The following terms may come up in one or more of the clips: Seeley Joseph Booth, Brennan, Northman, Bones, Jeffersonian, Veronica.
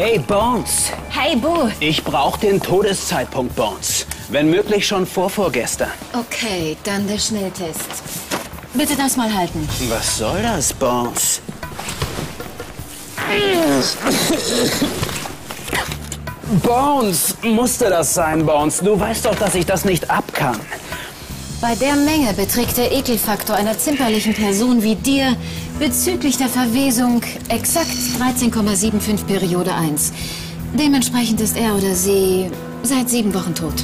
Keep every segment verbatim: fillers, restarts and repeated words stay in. Hey, Bones. Hey, Booth. Ich brauche den Todeszeitpunkt, Bones. Wenn möglich schon vor vorgestern. Okay, dann der Schnelltest. Bitte das mal halten. Was soll das, Bones? Bones, musste das sein, Bones. Du weißt doch, dass ich das nicht abkann. Bei der Menge beträgt der Ekelfaktor einer zimperlichen Person wie dir bezüglich der Verwesung exakt dreizehn Komma fünfundsiebzig Periode eins. Dementsprechend ist er oder sie seit sieben Wochen tot.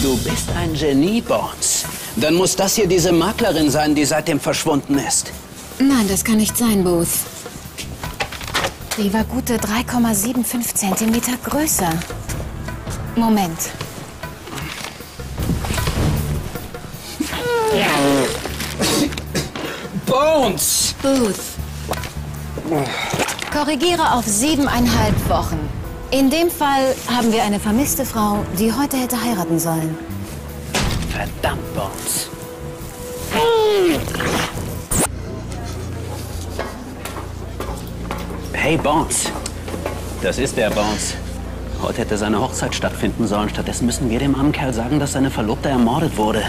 Du bist ein Genie, Bones. Dann muss das hier diese Maklerin sein, die seitdem verschwunden ist. Nein, das kann nicht sein, Booth. Die war gute drei Komma fünfundsiebzig Zentimeter größer. Moment. Ja. Bones! Booth. Korrigiere auf siebeneinhalb Wochen. In dem Fall haben wir eine vermisste Frau, die heute hätte heiraten sollen. Verdammt, Bones. Hey, Bones. Das ist der Bones. Heute hätte seine Hochzeit stattfinden sollen. Stattdessen müssen wir dem armen Kerl sagen, dass seine Verlobte ermordet wurde.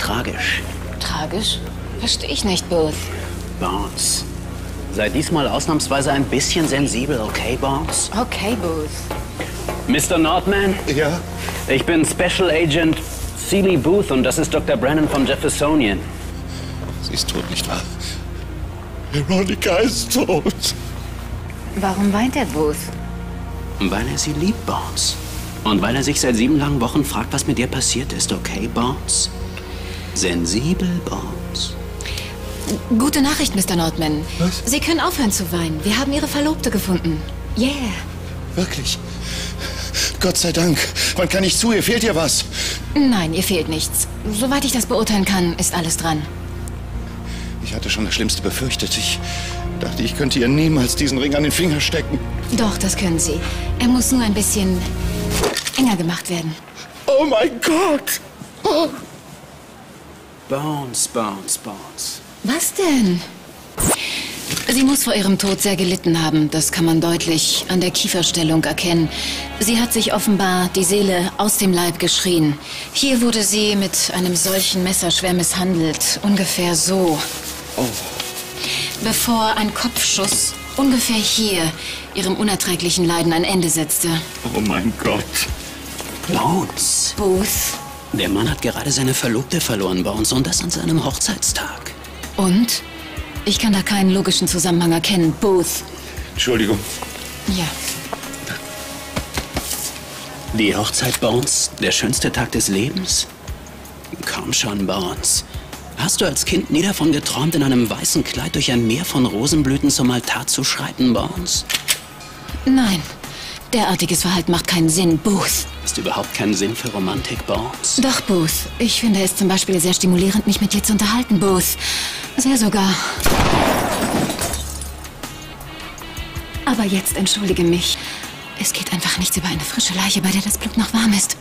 Tragisch. Tragisch? Verstehe ich nicht, Booth. Bones, sei diesmal ausnahmsweise ein bisschen sensibel, okay, Bones? Okay, Booth. Mister Northman? Ja? Ich bin Special Agent Seeley Booth und das ist Doktor Brennan vom Jeffersonian. Sie ist tot, nicht wahr? Veronica ist tot. Warum weint er, Booth? Weil er sie liebt, Bones. Und weil er sich seit sieben langen Wochen fragt, was mit ihr passiert ist, okay, Bones? Sensibel, Bones. Gute Nachricht, Mister Northman. Was? Sie können aufhören zu weinen. Wir haben Ihre Verlobte gefunden. Yeah. Wirklich? Gott sei Dank. Wann kann ich zu ihr? Fehlt ihr was? Nein, ihr fehlt nichts. Soweit ich das beurteilen kann, ist alles dran. Ich hatte schon das Schlimmste befürchtet. Ich dachte, ich könnte ihr niemals diesen Ring an den Finger stecken. Doch, das können Sie. Er muss nur ein bisschen enger gemacht werden. Oh mein Gott! Oh. Bones, Bones, Bones. Was denn? Sie muss vor ihrem Tod sehr gelitten haben. Das kann man deutlich an der Kieferstellung erkennen. Sie hat sich offenbar die Seele aus dem Leib geschrien. Hier wurde sie mit einem solchen Messer schwer misshandelt. Ungefähr so. Oh. Bevor ein Kopfschuss ungefähr hier ihrem unerträglichen Leiden ein Ende setzte. Oh mein Gott. Bones. Booth. Der Mann hat gerade seine Verlobte verloren bei uns und das an seinem Hochzeitstag. Und? Ich kann da keinen logischen Zusammenhang erkennen, Booth. Entschuldigung. Ja. Die Hochzeit bei uns, der schönste Tag des Lebens? Komm schon, bei uns. Hast du als Kind nie davon geträumt, in einem weißen Kleid durch ein Meer von Rosenblüten zum Altar zu schreiten, bei uns? Nein. Derartiges Verhalten macht keinen Sinn, Booth. Hast du überhaupt keinen Sinn für Romantik, Bones? Doch, Booth. Ich finde es zum Beispiel sehr stimulierend, mich mit dir zu unterhalten, Booth. Sehr sogar. Aber jetzt entschuldige mich. Es geht einfach nichts über eine frische Leiche, bei der das Blut noch warm ist.